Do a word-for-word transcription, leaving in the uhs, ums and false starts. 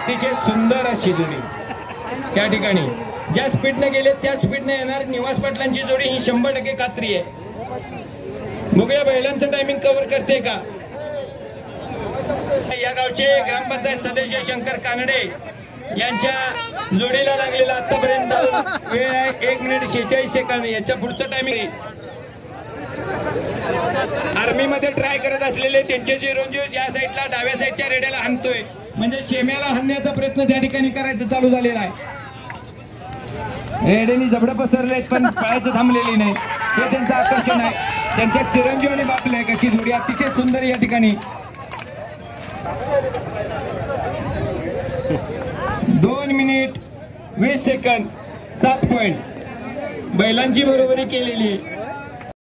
अतिशय सुंदर अशी जोडी त्या ठिकाणी ज्या स्पीडने गेले त्या स्पीडने येणार निवास पाटलांची जोडी ही शंभर टक्के खात्री आहे। बघूया बैलांचं टाइमिंग कव्हर करते का। या गावचे ग्रामपंचायत सदस्य शंकर कानडे यांच्या जोडीला लागलेला आतापर्यंत वेळ आहे एक मिनिट शेहेचाळीस सेकंद। याच्या पुढचं टायमिंग आर्मी मध्ये ट्राय करत असलेले त्यांचे चिरंजीव ज्या साईडला डाव्या साईडच्या रेड्याला हाणतोय म्हणजे शेम्याला हाणण्याचा प्रयत्न त्या ठिकाणी करायचा चालू झालेला आहे। रेड्यांनी जबडे पसरले पण पायाचं थांबलेली नाही हे त्यांचं आकर्षण आहे। त्यांच्या चिरंजीव आणि बापलेकाची जोडी अतिशय सुंदर या ठिकाणी दोन मिनिट वीस सेकंद सात पॉइंट बैलांची बरोबरी केलेली।